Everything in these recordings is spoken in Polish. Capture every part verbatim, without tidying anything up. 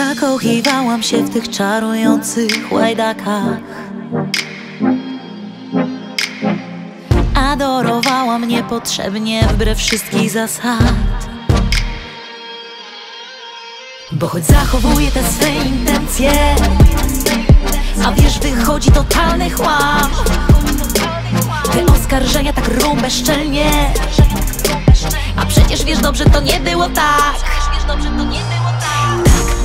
Zakochiwałam się w tych czarujących łajdakach. Adorowałam niepotrzebnie wbrew wszystkich zasad. Bo choć zachowuję te swe intencje, a wiesz, wychodzi totalny chłam. Te oskarżenia tak rąbę bezczelnie, a przecież wiesz dobrze, to nie było tak. Tak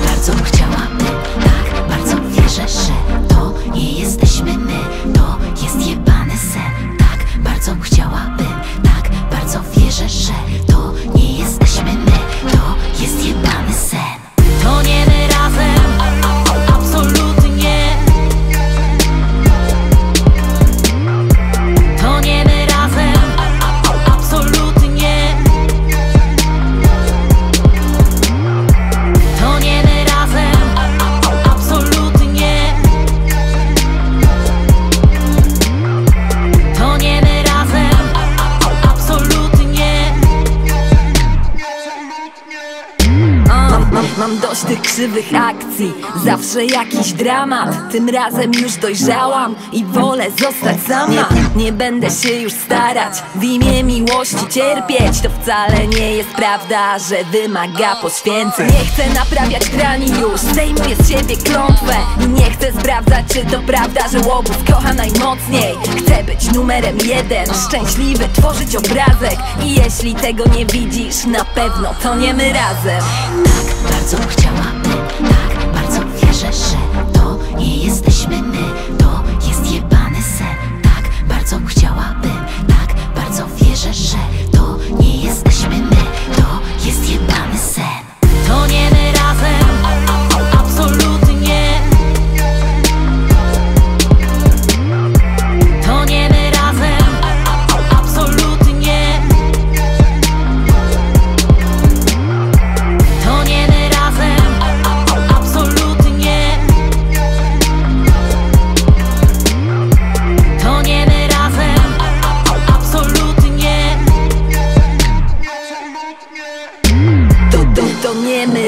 bardzo chciałam, tak bardzo wierzę, że to nie jesteśmy my, to jest jebany sen. Tak bardzo chciałabym, tak bardzo wierzę, że to nie jesteśmy my, to jest jebany sen. To nie my razem, a, a, a, absolutnie. To nie my razem, a, a, a, absolutnie. To nie my razem, a, a, a, absolutnie. To nie my razem, a, a, a, absolutnie. Mam, mam, mam dość tych krzywych akcji, zawsze jakiś dramat. Tym razem już dojrzałam i wolę zostać sama. Nie będę się już starać w imię miłości cierpieć. To wcale nie jest prawda, że wymaga poświęceń. Nie chcę naprawiać grani już, zdejmuję z siebie klątwę. Nie chcę sprawdzać, czy to prawda, że łobuz kocha najmocniej. Chcę być numerem jeden, szczęśliwy, tworzyć obrazek. I jeśli tego nie widzisz, na pewno to nie my razem. Tak bardzo chciałabym, tak bardzo wierzę, że to nie jesteśmy my, to jest jebany sen. Tak bardzo chciałabym, tak bardzo wierzę, że to nie jesteśmy my, to jest jebany sen. To nie my razem, a, a, absolutnie. To nie my razem, a, a, absolutnie.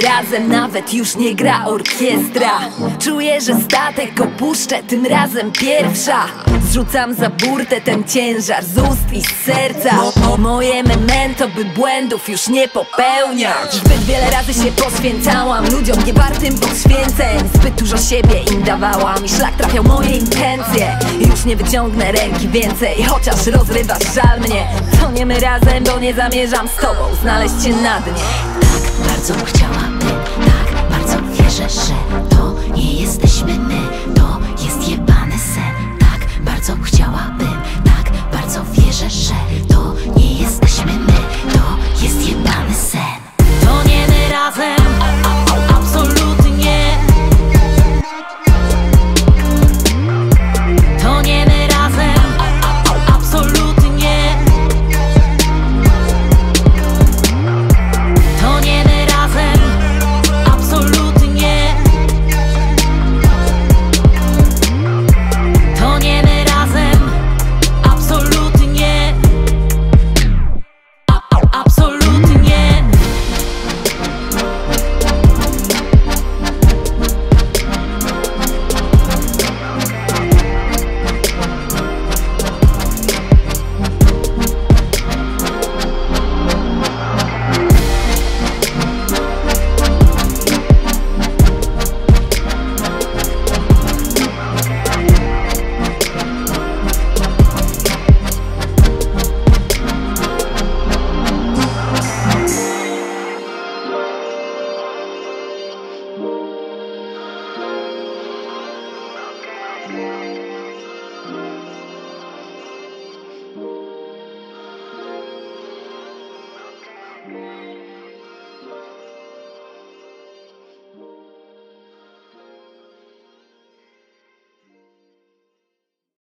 Razem nawet już nie gra orkiestra. Czuję, że statek opuszczę, tym razem pierwsza. Zrzucam za burtę ten ciężar z ust i z serca. Moje memento, by błędów już nie popełniać. Zbyt wiele razy się poświęcałam ludziom niewartym poświęceń. Zbyt dużo siebie im dawałam i szlak trafiał moje intencje. Już nie wyciągnę ręki więcej, chociaż rozrywasz żal mnie. To nie my razem, bo nie zamierzam z tobą znaleźć się na dnie. Tak bardzo chciałam,